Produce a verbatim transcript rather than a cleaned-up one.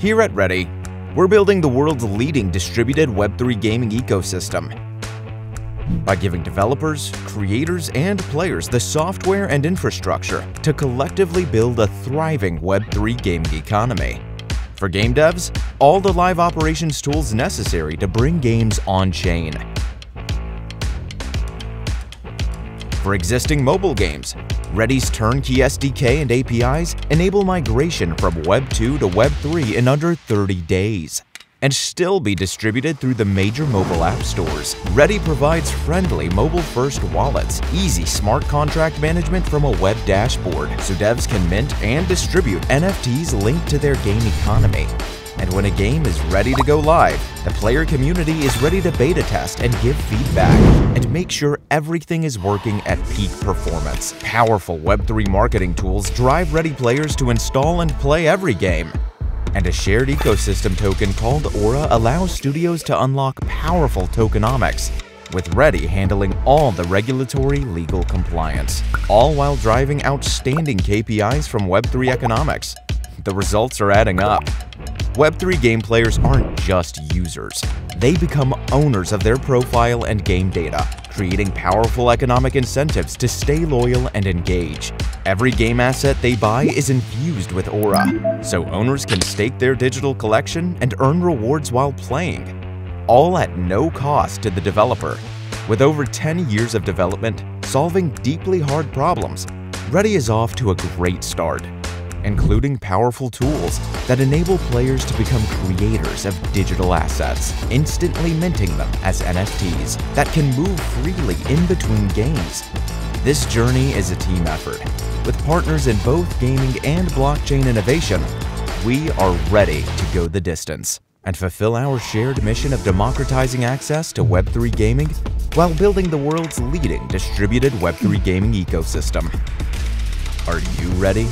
Here at Ready, we're building the world's leading distributed web three gaming ecosystem by giving developers, creators, and players the software and infrastructure to collectively build a thriving web three gaming economy. For game devs, all the live operations tools necessary to bring games on-chain. For existing mobile games, Ready's turnkey S D K and A P Is enable migration from Web two to Web three in under thirty days and still be distributed through the major mobile app stores. Ready provides friendly mobile-first wallets, easy smart contract management from a web dashboard, so devs can mint and distribute N F Ts linked to their game economy. And when a game is ready to go live, the player community is ready to beta test and give feedback and make sure everything is working at peak performance. Powerful web three marketing tools drive Ready players to install and play every game. And a shared ecosystem token called Aura allows studios to unlock powerful tokenomics, with Ready handling all the regulatory legal compliance, all while driving outstanding K P Is from web three economics. The results are adding up. web three game players aren't just users. They become owners of their profile and game data, creating powerful economic incentives to stay loyal and engage. Every game asset they buy is infused with Aura, so owners can stake their digital collection and earn rewards while playing, all at no cost to the developer. With over ten years of development, solving deeply hard problems, Ready is off to a great start, including powerful tools that enable players to become creators of digital assets, instantly minting them as N F Ts that can move freely in between games. This journey is a team effort. With partners in both gaming and blockchain innovation, we are ready to go the distance and fulfill our shared mission of democratizing access to web three gaming while building the world's leading distributed web three gaming ecosystem. Are you ready?